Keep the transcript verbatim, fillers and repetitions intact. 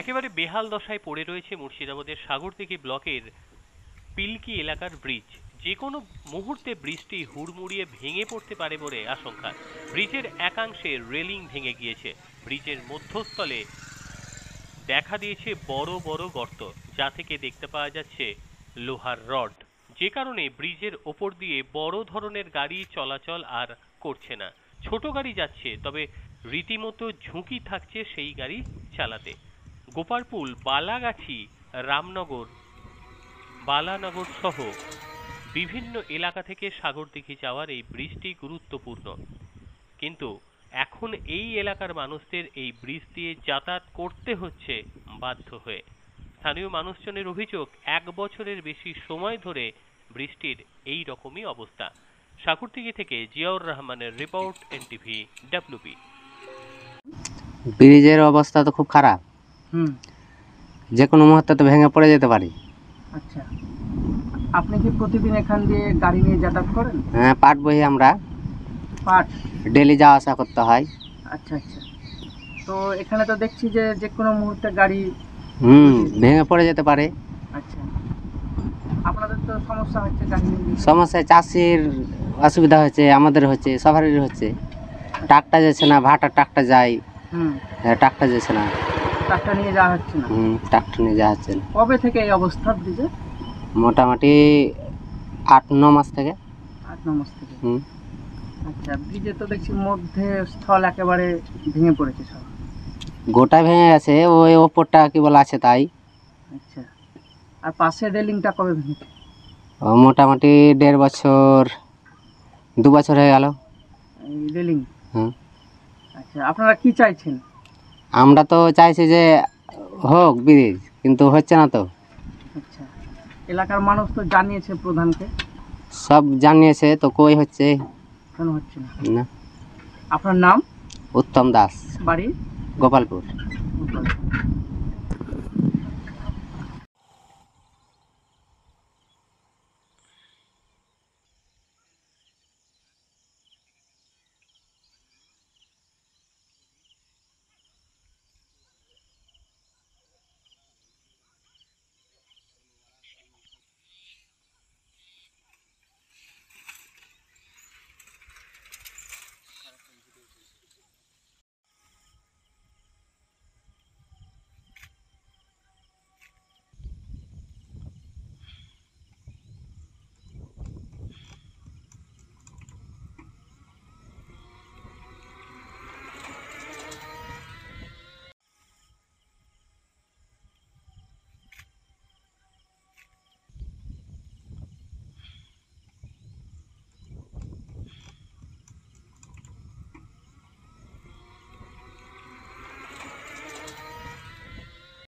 একেবারে বেহাল দশায় পড়ে রয়েছে মুর্শিদাবাদের সাগরদিঘি ব্লকের পিলকি এলাকার ব্রিজ। যে কোনো মুহূর্তে ব্রিজটি হুড়মুড়িয়ে ভেঙে পড়তে পারে বলে আশঙ্কা। ব্রিজের একাংশে রেলিং ভেঙে গিয়েছে, ব্রিজের মধ্যস্থলে দেখা দিয়েছে বড় বড় গর্ত, যা থেকে দেখতে পাওয়া যাচ্ছে লোহার রড, যে কারণে ব্রিজের ওপর দিয়ে বড় ধরনের গাড়ি চলাচল আর করছে না। ছোট গাড়ি যাচ্ছে, তবে রীতিমতো ঝুঁকি থাকছে সেই গাড়ি চালাতে। গোপালপুল, বালাগাছি, রামনগর, বালানগর সহ বিভিন্ন এলাকা থেকে সাগরদিঘি যাওয়ার এই ব্রিজটি গুরুত্বপূর্ণ, কিন্তু এখন এই এলাকার মানুষদের এই ব্রিজ দিয়ে যাতায়াত করতে হচ্ছে বাধ্য হয়ে। স্থানীয় মানুষজনের অভিযোগ, এক বছরের বেশি সময় ধরে বৃষ্টির এই রকমই অবস্থা। সাগরদিঘি থেকে জিয়াউর রহমানের রিপোর্ট, N T V W B. ব্রিজের অবস্থা তো খুব খারাপ, হুম যে কোনো মুহূর্তে তো ভেঙে পড়ে যেতে পারি। আচ্ছা, আপনি কি প্রতিদিন এখান দিয়ে গাড়ি নিয়ে যাতায়াত করেন? হ্যাঁ, পাট বই আমরা পাট ডেলি যাওয়া আসা করতে হয়। আচ্ছা আচ্ছা, তো এখানে তো দেখছি যে যে কোনো মুহূর্তে গাড়ি হুম ভেঙে পড়ে যেতে পারে। আচ্ছা, আপনাদের তো সমস্যা হচ্ছে? সমস্যা চাষির অসুবিধা হচ্ছে, আমাদের হচ্ছে, সবারই হচ্ছে। ট্রাক্টর যাচ্ছে না, ভাটা ট্রাক্টর যায়। হুম, ট্রাক্টর যাচ্ছে না, ট্রাক্টর নিয়ে যাওয়া হচ্ছে না। হুম, ট্রাক্টর নিয়ে যাওয়া হচ্ছে না। কবে থেকে এই অবস্থা ব্রিজে? মোটামুটি আট ন মাস থেকে। আট ন মাস থেকে? হুম। আচ্ছা, ব্রিজে তো দেখছি মধ্যে স্থল একেবারে ভেঙে পড়েছে, সব গোটা ভেঙে গেছে, ওই ওপরটা কি বলা আছে তাই। আচ্ছা, আর পাশে রেলিংটা কবে ভেঙেছে? মোটামুটি দেড় বছর দু বছর হয়ে গেল রেলিং। হুম। আচ্ছা, আপনারা কি চাইছেন? আমরা তো চাইছি যে হোক ব্রিজ, কিন্তু হচ্ছে না তো। আচ্ছা, এলাকার মানুষ তো জানিয়েছে প্রধানকে? সব জানিয়েছে, তো কই হচ্ছে কেন হচ্ছে না। আপনার নাম? উত্তম দাস, বাড়ি গোপালপুর।